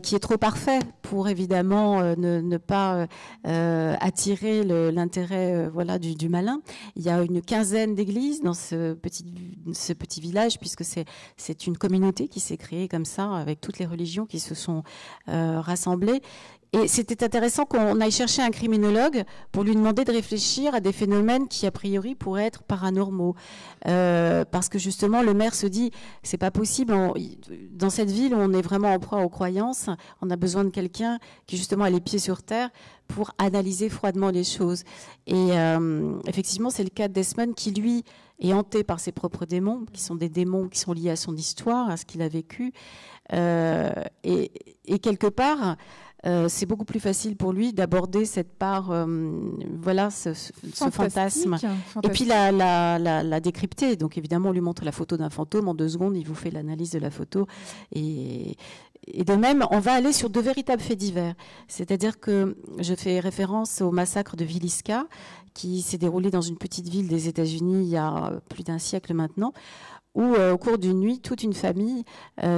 qui est trop parfait pour évidemment ne pas attirer l'intérêt du malin. Il y a une quinzaine d'églises dans ce petit village, puisque c'est une communauté qui s'est créée comme ça, avec toutes les religions qui se sont rassemblées. Et c'était intéressant qu'on aille chercher un criminologue pour lui demander de réfléchir à des phénomènes qui, a priori, pourraient être paranormaux. Parce que, justement, le maire se dit, c'est pas possible, dans cette ville, on est vraiment en proie aux croyances, on a besoin de quelqu'un qui, justement, a les pieds sur terre pour analyser froidement les choses. Et effectivement, c'est le cas de Desmond qui, lui, est hanté par ses propres démons, qui sont des démons qui sont liés à son histoire, à ce qu'il a vécu. Et quelque part... c'est beaucoup plus facile pour lui d'aborder cette part, ce fantasme. Et puis la décrypter. Donc évidemment, on lui montre la photo d'un fantôme. En 2 secondes, il vous fait l'analyse de la photo. Et de même, on va aller sur de véritables faits divers. C'est-à-dire que je fais référence au massacre de Villisca, qui s'est déroulé dans une petite ville des États-Unis il y a plus d'un siècle maintenant, où au cours d'une nuit, toute une famille,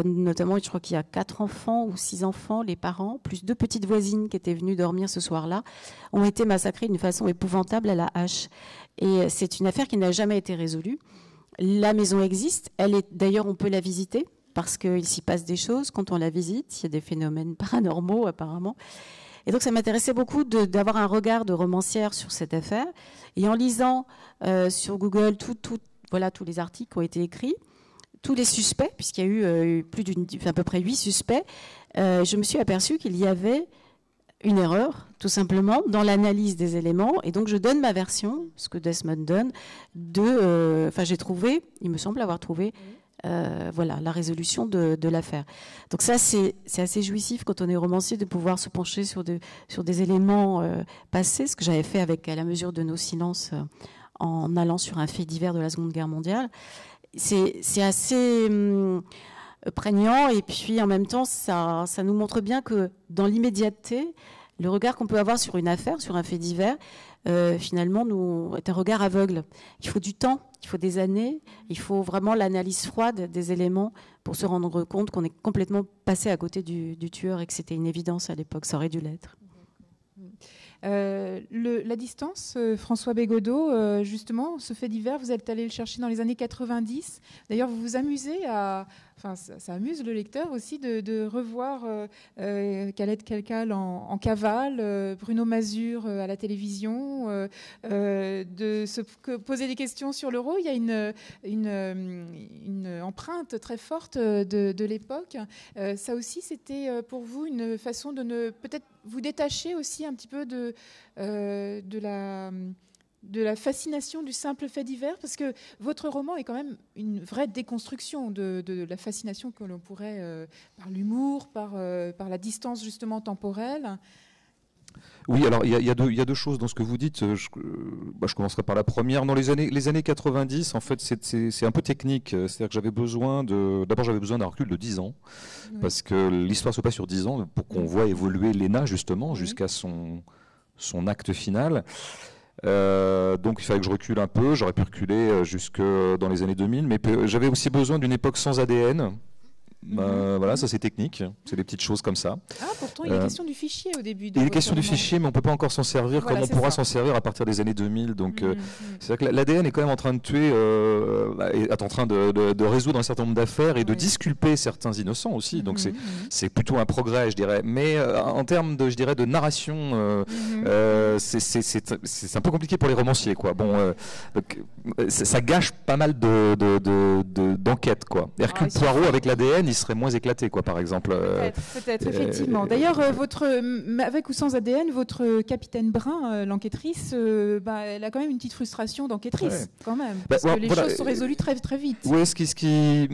notamment je crois qu'il y a 4 enfants ou 6 enfants, les parents, plus 2 petites voisines qui étaient venues dormir ce soir-là, ont été massacrées d'une façon épouvantable à la hache. Et c'est une affaire qui n'a jamais été résolue. La maison existe, elle est, d'ailleurs on peut la visiter, parce qu'il s'y passe des choses quand on la visite. Il y a des phénomènes paranormaux, apparemment. Et donc, ça m'intéressait beaucoup d'avoir un regard de romancière sur cette affaire. Et en lisant sur Google tous les articles qui ont été écrits, tous les suspects, puisqu'il y a eu à peu près 8 suspects, je me suis aperçue qu'il y avait une erreur, tout simplement, dans l'analyse des éléments. Et donc, je donne ma version, ce que Desmond donne, j'ai trouvé, il me semble avoir trouvé, la résolution de l'affaire. Donc ça, c'est assez jouissif quand on est romancier de pouvoir se pencher sur des éléments passés, ce que j'avais fait avec À la mesure de nos silences en allant sur un fait divers de la Seconde Guerre mondiale. C'est assez prégnant, et puis en même temps, ça nous montre bien que dans l'immédiateté, le regard qu'on peut avoir sur une affaire, sur un fait divers, finalement, est un regard aveugle. Il faut du temps, il faut des années, il faut vraiment l'analyse froide des éléments pour se rendre compte qu'on est complètement passé à côté du tueur et que c'était une évidence à l'époque, ça aurait dû l'être. La distance, François Bégaudeau, justement, ce fait divers, vous êtes allé le chercher dans les années 90. D'ailleurs, vous vous amusez ça amuse le lecteur aussi de revoir Khaled Kalkal en cavale, Bruno Mazur à la télévision, de se poser des questions sur l'euro. Il y a une empreinte très forte de l'époque. Ça aussi, c'était pour vous une façon de ne peut-être vous détacher aussi un petit peu de la fascination du simple fait divers, parce que votre roman est quand même une vraie déconstruction de la fascination que l'on pourrait par l'humour, par la distance justement temporelle. Oui, alors il y a deux choses dans ce que vous dites. Je commencerai par la première. Dans les années 90, en fait, c'est un peu technique. C'est-à-dire que j'avais besoin d'un recul de 10 ans, oui, parce que l'histoire se passe sur 10 ans, pour qu'on voit évoluer Léna, justement, jusqu'à son acte final. Donc il fallait que je recule un peu. J'aurais pu reculer jusque dans les années 2000, mais j'avais aussi besoin d'une époque sans ADN. Voilà, ça c'est technique, c'est des petites choses comme ça. Ah, pourtant il est question du fichier au début. Il est question du fichier, mais on ne peut pas encore s'en servir, voilà, comme on pourra s'en servir à partir des années 2000. Donc c'est vrai que l'ADN est quand même en train de tuer, est en train de résoudre un certain nombre d'affaires et de disculper certains innocents aussi. Donc c'est plutôt un progrès, je dirais. Mais en termes de narration, c'est un peu compliqué pour les romanciers, quoi. Bon, donc, ça gâche pas mal d'enquêtes, quoi. Hercule Poirot avec l'ADN, il serait moins éclaté, quoi, par exemple. Peut-être effectivement. D'ailleurs, avec ou sans ADN, votre capitaine Brun, l'enquêtrice, elle a quand même une petite frustration d'enquêtrice, quand même, parce que les choses sont résolues très, très vite. Oui, ce qui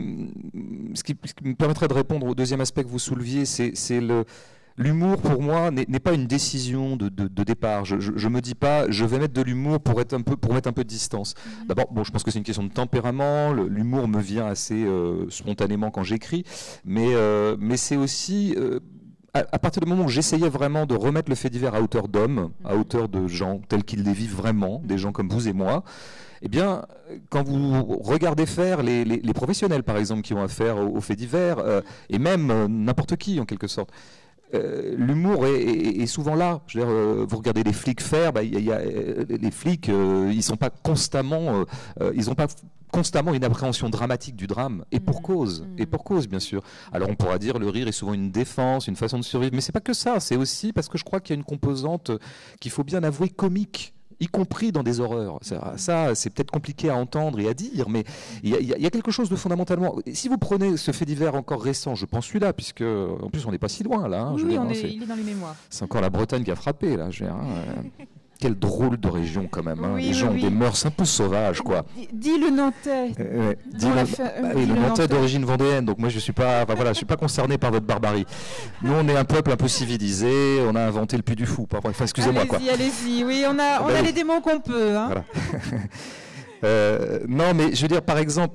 me permettrait de répondre au deuxième aspect que vous souleviez, c'est l'humour, pour moi, n'est pas une décision de départ. Je me dis pas, je vais mettre de l'humour pour mettre un peu de distance. D'abord, bon, je pense que c'est une question de tempérament. L'humour me vient assez spontanément quand j'écris, mais c'est aussi à partir du moment où j'essayais vraiment de remettre le fait divers à hauteur d'hommes, à hauteur de gens tels qu'ils les vivent vraiment, des gens comme vous et moi. Eh bien, quand vous regardez faire les professionnels, par exemple, qui ont affaire aux faits divers, et même n'importe qui, en quelque sorte. L'humour est souvent là. Je veux dire, vous regardez les flics faire, les flics, ils n'ont pas constamment une appréhension dramatique du drame, et pour cause, bien sûr. Alors on pourra dire le rire est souvent une défense, une façon de survivre, mais c'est pas que ça. C'est aussi parce que je crois qu'il y a une composante qu'il faut bien avouer comique, y compris dans des horreurs. Ça, c'est peut-être compliqué à entendre et à dire, mais il y a quelque chose de fondamentalement... Si vous prenez ce fait divers encore récent, je pense celui-là, puisque, en plus, on n'est pas si loin, là. Hein, il est dans les mémoires. C'est encore la Bretagne qui a frappé, là. Quelle drôle de région, quand même. Hein. Les gens ont des mœurs un peu sauvages, quoi. Dis le Nantais. Le Nantais d'origine vendéenne. Donc moi, je ne suis pas concerné par votre barbarie. Nous, on est un peuple un peu civilisé. On a inventé le puits du fou. Enfin, excusez-moi, quoi. Allez-y. Oui, on a les démons qu'on peut. Hein. Voilà. Non, mais je veux dire, par exemple,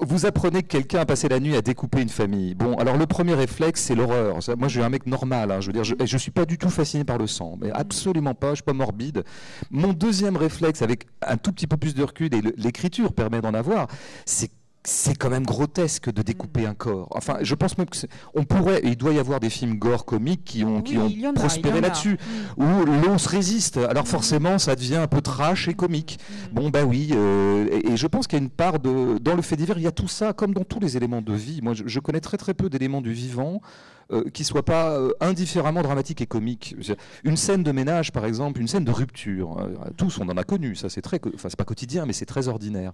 vous apprenez que quelqu'un a passé la nuit à découper une famille. Bon, alors le premier réflexe, c'est l'horreur. Moi, je suis un mec normal, hein, je veux dire, je suis pas du tout fasciné par le sang, mais absolument pas, je suis pas morbide. Mon deuxième réflexe, avec un tout petit peu plus de recul, et l'écriture permet d'en avoir, c'est c'est quand même grotesque de découper un corps. Enfin, je pense même que on pourrait, il doit y avoir des films gore comiques qui ont prospéré là-dessus, où l'on se résiste. Alors forcément, ça devient un peu trash et comique. Bon, bah oui. Et je pense qu'il y a une part de dans le fait divers, il y a tout ça, comme dans tous les éléments de vie. Moi, je connais très très peu d'éléments du vivant qui ne soient pas indifféremment dramatiques et comiques. Une scène de ménage, par exemple, une scène de rupture. Tous, on en a connu. Ça, c'est très, enfin, c'est pas quotidien, mais c'est très ordinaire.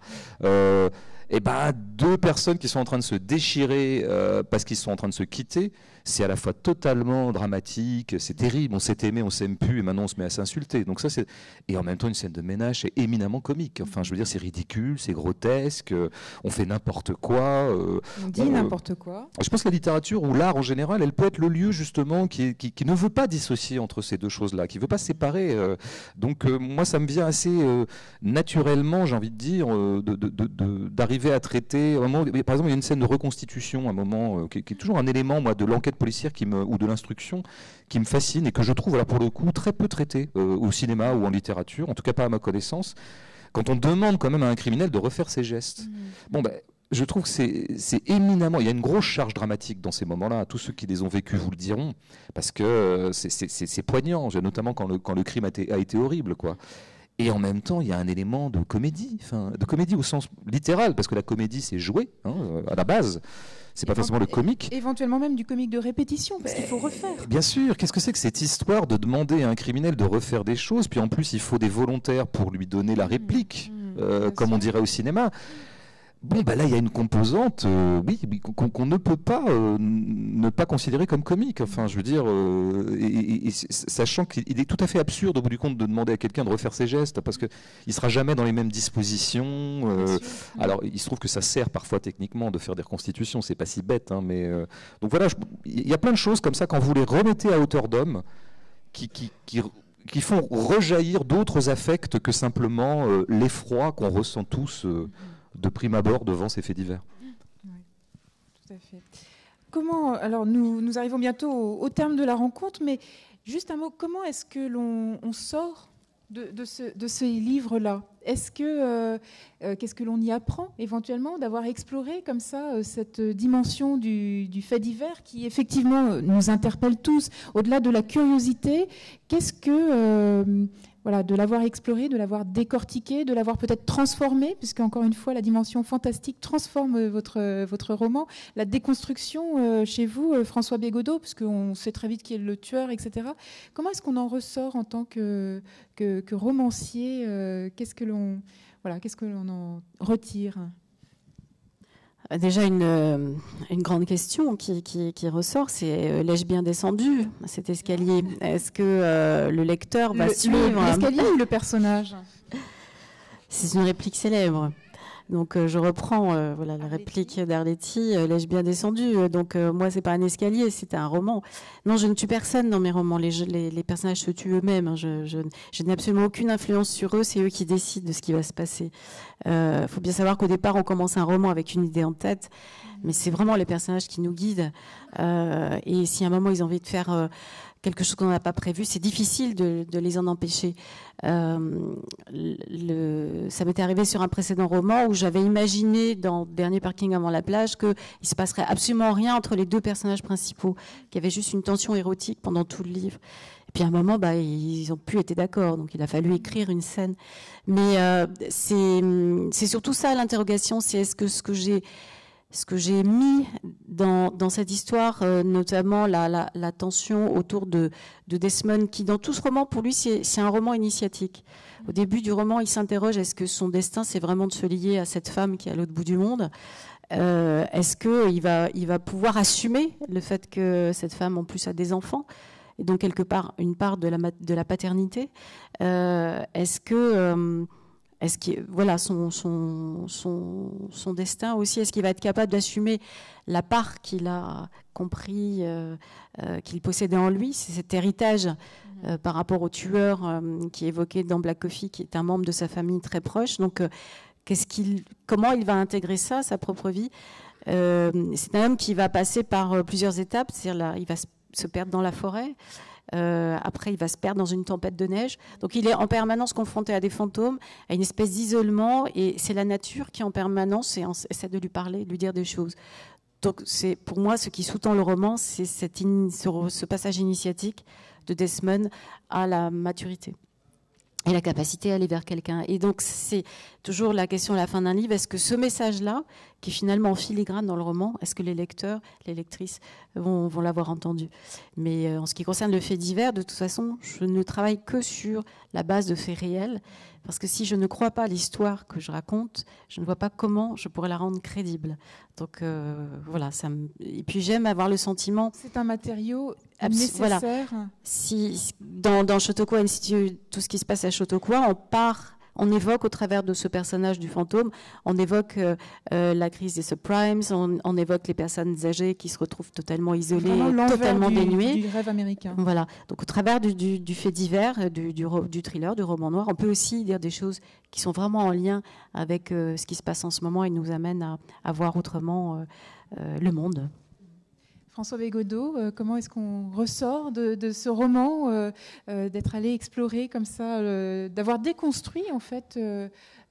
Et ben, deux personnes qui sont en train de se déchirer parce qu'ils sont en train de se quitter, c'est à la fois totalement dramatique, c'est terrible, on s'est aimé, on s'aime plus, et maintenant on se met à s'insulter. Donc ça, c'est... Et en même temps, une scène de ménage, c'est éminemment comique. Enfin, je veux dire, c'est ridicule, c'est grotesque, on fait n'importe quoi. On dit n'importe quoi. Je pense que la littérature ou l'art en général, elle peut être le lieu justement qui ne veut pas dissocier entre ces deux choses-là, qui ne veut pas se séparer. Donc moi, ça me vient assez naturellement, j'ai envie de dire, d'arriver à traiter... Moment, par exemple, il y a une scène de reconstitution, un moment qui est toujours un élément, moi, de l'enquête policière ou de l'instruction qui me fascine et que je trouve, alors pour le coup, très peu traité au cinéma ou en littérature, en tout cas pas à ma connaissance, quand on demande quand même à un criminel de refaire ses gestes. Bon, ben, je trouve que c'est éminemment... Il y a une grosse charge dramatique dans ces moments-là. Tous ceux qui les ont vécus vous le diront, parce que c'est poignant, notamment quand le crime a été horrible, quoi. Et en même temps, il y a un élément de comédie, enfin, de comédie au sens littéral, parce que la comédie, c'est jouer, hein, à la base. C'est pas forcément le comique. Éventuellement même du comique de répétition, parce qu'il faut refaire. Bien sûr. Qu'est-ce que c'est que cette histoire de demander à un criminel de refaire des choses, puis en plus, il faut des volontaires pour lui donner la réplique, comme on dirait au cinéma. Bon, bah là, il y a une composante, qu'on ne peut pas ne pas considérer comme comique. Enfin, je veux dire, sachant qu'il est tout à fait absurde, au bout du compte, de demander à quelqu'un de refaire ses gestes, parce qu'il ne sera jamais dans les mêmes dispositions. Alors, il se trouve que ça sert parfois techniquement de faire des reconstitutions, c'est pas si bête, hein, mais... donc voilà, il y a plein de choses comme ça, quand vous les remettez à hauteur d'homme, qui font rejaillir d'autres affects que simplement l'effroi qu'on ressent tous... de prime abord devant ces faits divers. Oui, tout à fait. Comment, alors nous arrivons bientôt au terme de la rencontre, mais juste un mot, comment est-ce que on sort de ces livres-là ? Qu'est-ce que l'on y apprend éventuellement d'avoir exploré comme ça cette dimension du fait divers qui effectivement nous interpelle tous, au-delà de la curiosité, qu'est-ce que... Voilà, de l'avoir exploré, de l'avoir décortiqué, de l'avoir peut-être transformé, puisque encore une fois, la dimension fantastique transforme votre roman. La déconstruction chez vous, François Bégaudeau, puisqu'on sait très vite qui est le tueur, etc. Comment est-ce qu'on en ressort en tant que romancier ? Qu'est-ce que l'on en retire ? Déjà, une grande question qui ressort, c'est l'ai-je bien descendu, cet escalier ? Est-ce que le lecteur va suivre l'escalier ou le personnage ? C'est une réplique célèbre. Donc, je reprends la réplique d'Arletty, l'ai-je bien descendu ? Donc, moi, c'est pas un escalier, c'est un roman. Non, je ne tue personne dans mes romans. Les personnages se tuent eux-mêmes. Je n'ai absolument aucune influence sur eux. C'est eux qui décident de ce qui va se passer. Faut bien savoir qu'au départ, on commence un roman avec une idée en tête, mais c'est vraiment les personnages qui nous guident. Et si à un moment, ils ont envie de faire quelque chose qu'on n'a pas prévu, c'est difficile de les en empêcher. Ça m'était arrivé sur un précédent roman où j'avais imaginé dans Dernier parking avant la plage qu'il ne se passerait absolument rien entre les deux personnages principaux, qu'il y avait juste une tension érotique pendant tout le livre. Et puis à un moment, bah, ils n'ont plus été d'accord, donc il a fallu écrire une scène. Mais c'est surtout ça l'interrogation, c'est est-ce que ce que j'ai mis dans cette histoire, notamment la tension autour de Desmond, qui dans tout ce roman, pour lui, c'est un roman initiatique. Au début du roman, il s'interroge, est-ce que son destin, c'est vraiment de se lier à cette femme qui est à l'autre bout du monde ? Est-ce qu'il va pouvoir assumer le fait que cette femme, en plus, a des enfants ? Et donc, quelque part, une part de la paternité. Est-ce que voilà son destin aussi, est-ce qu'il va être capable d'assumer la part qu'il a compris qu'il possédait en lui, c'est cet héritage par rapport au tueur qui est évoqué dans Black Coffee, qui est un membre de sa famille très proche. Donc comment il va intégrer ça, sa propre vie. C'est un homme qui va passer par plusieurs étapes, c'est-à-dire là, il va se se perdre dans la forêt. Après, il va se perdre dans une tempête de neige. Donc, il est en permanence confronté à des fantômes, à une espèce d'isolement. Et c'est la nature qui, en permanence, essaie de lui parler, de lui dire des choses. Donc, c'est, pour moi, ce qui sous-tend le roman, c'est ce passage initiatique de Desmond à la maturité et la capacité à aller vers quelqu'un. Et donc, c'est toujours la question à la fin d'un livre, est-ce que ce message-là, qui est finalement en filigrane dans le roman, est-ce que les lecteurs, les lectrices vont l'avoir entendu? Mais en ce qui concerne le fait divers, de toute façon, je ne travaille que sur la base de faits réels, parce que si je ne crois pas à l'histoire que je raconte, je ne vois pas comment je pourrais la rendre crédible. Donc, voilà. Et puis, j'aime avoir le sentiment... C'est un matériau nécessaire. Voilà. Si, dans Chautauqua Institute, tout ce qui se passe à Chautauqua, on évoque au travers de ce personnage du fantôme, on évoque la crise des subprimes, on évoque les personnes âgées qui se retrouvent totalement isolées, totalement dénuées. Du rêve américain. Voilà. Donc au travers du fait divers, du thriller, du roman noir, on peut aussi dire des choses qui sont vraiment en lien avec ce qui se passe en ce moment et nous amènent à voir autrement le monde. François Bégaudeau, comment est-ce qu'on ressort de ce roman, d'être allé explorer comme ça, d'avoir déconstruit en fait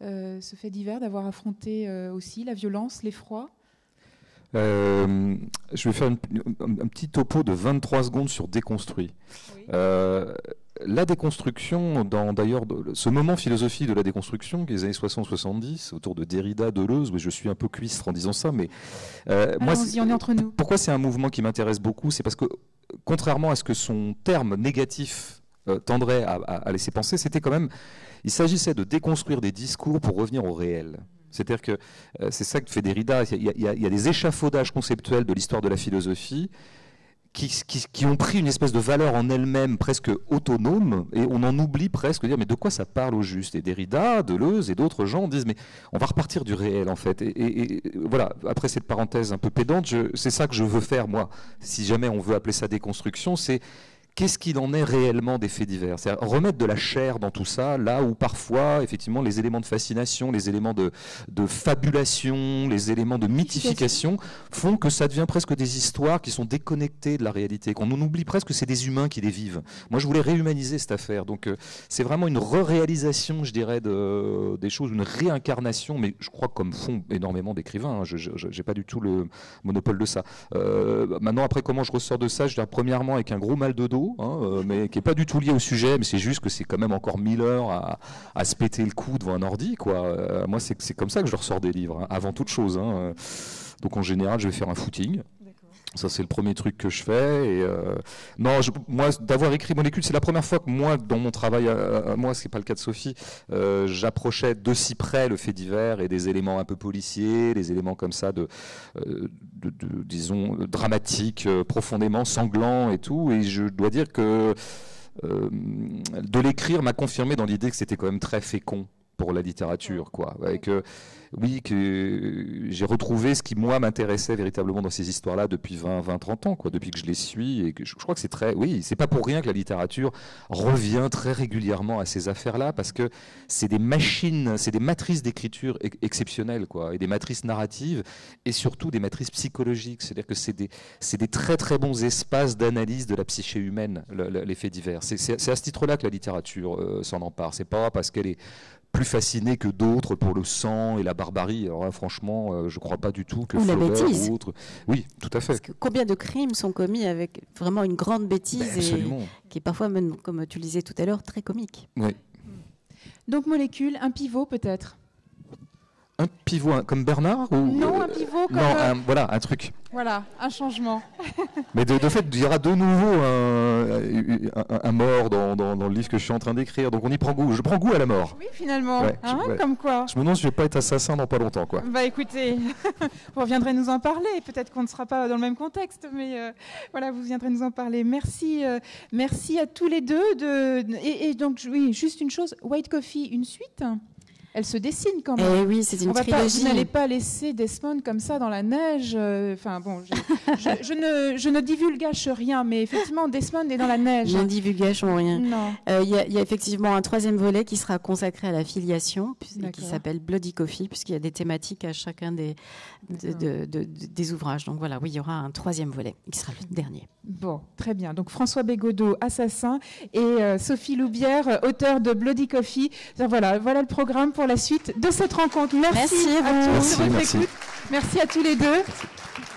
ce fait divers, d'avoir affronté aussi la violence, l'effroi? Je vais faire un petit topo de 23 secondes sur déconstruit. Oui. La déconstruction, d'ailleurs, ce moment philosophique de la déconstruction, qui est les années 60-70, autour de Derrida, Deleuze, je suis un peu cuistre en disant ça, mais moi, on est entre nous. Pourquoi c'est un mouvement qui m'intéresse beaucoup, c'est parce que, contrairement à ce que son terme négatif tendrait à laisser penser, c'était quand même, il s'agissait de déconstruire des discours pour revenir au réel. C'est-à-dire que c'est ça que fait Derrida, il y a des échafaudages conceptuels de l'histoire de la philosophie qui ont pris une espèce de valeur en elle-même presque autonome, et on en oublie presque de dire mais de quoi ça parle au juste. Et Derrida, Deleuze et d'autres gens disent mais on va repartir du réel en fait. Et voilà, après cette parenthèse un peu pédante, c'est ça que je veux faire moi, si jamais on veut appeler ça déconstruction, c'est qu'est-ce qu'il en est réellement des faits divers? C'est-à-dire remettre de la chair dans tout ça, là où parfois, effectivement, les éléments de fascination, les éléments de fabulation, les éléments de mythification font que ça devient presque des histoires qui sont déconnectées de la réalité, qu'on oublie presque que c'est des humains qui les vivent. Moi, je voulais réhumaniser cette affaire. Donc, c'est vraiment une réalisation, je dirais, des choses, une réincarnation, mais je crois comme font énormément d'écrivains. Hein, je n'ai pas du tout le monopole de ça. Maintenant, après, comment je ressors de ça? Je dirais, premièrement, avec un gros mal de dos, mais qui n'est pas du tout lié au sujet, mais c'est juste que c'est quand même encore 1000 heures à se péter le cou devant un ordi, quoi. Moi, c'est comme ça que je ressors des livres, hein, avant toute chose. Hein. Donc en général, je vais faire un footing. Ça, c'est le premier truc que je fais. Et non, moi, d'avoir écrit Molécules, c'est la première fois que moi, dans mon travail, moi, ce n'est pas le cas de Sophie, j'approchais de si près le fait divers et des éléments un peu policiers, des éléments comme ça, disons, dramatiques, profondément sanglants et tout. Et je dois dire que de l'écrire m'a confirmé dans l'idée que c'était quand même très fécond pour la littérature, quoi. Avec, oui, que j'ai retrouvé ce qui, moi, m'intéressait véritablement dans ces histoires-là depuis 20-30 ans, quoi, depuis que je les suis. Et que je crois que c'est très... Oui, c'est pas pour rien que la littérature revient très régulièrement à ces affaires-là, parce que c'est des machines, c'est des matrices d'écriture exceptionnelles, quoi, et des matrices narratives, et surtout des matrices psychologiques. C'est-à-dire que c'est des très, très bons espaces d'analyse de la psyché humaine, les faits divers. C'est à ce titre-là que la littérature s'en empare. C'est pas parce qu'elle est plus fasciné que d'autres pour le sang et la barbarie. Alors là, franchement, je ne crois pas du tout que Flaubert ou autre... Oui, tout à fait. Parce que combien de crimes sont commis avec vraiment une grande bêtise, ben, et qui est parfois, même, comme tu le disais tout à l'heure, très comique. Oui. Donc, Molécules, un pivot peut-être? Un pivot comme Bernard ou... Non, un pivot comme... Non, voilà, un truc. Voilà, un changement. Mais de fait, il y aura de nouveau un mort dans le livre que je suis en train d'écrire. Donc on y prend goût. Je prends goût à la mort. Oui, finalement. Ouais, comme quoi. Je me demande si je ne vais pas être assassin dans pas longtemps, quoi. Bah écoutez, vous reviendrez nous en parler. Peut-être qu'on ne sera pas dans le même contexte, mais voilà, vous viendrez nous en parler. Merci, merci à tous les deux. Et donc, oui, juste une chose. White Coffee, une suite? elle se dessine quand même. Eh oui, c'est une trilogie. Vous n'allez pas laisser Desmond comme ça dans la neige. Enfin bon, je ne divulgage rien, mais effectivement, Desmond est dans la neige. Ne divulgation rien. Il y a effectivement un troisième volet qui sera consacré à la filiation, qui s'appelle Bloody Coffee, puisqu'il y a des thématiques à chacun des ouvrages. Donc voilà, oui, il y aura un troisième volet qui sera le dernier. Bon, très bien. Donc François Bégaudeau, assassin, et Sophie Loubière, auteure de Bloody Coffee. Alors, voilà le programme pour la suite de cette rencontre. Merci à tous. Merci à tous les deux. Merci.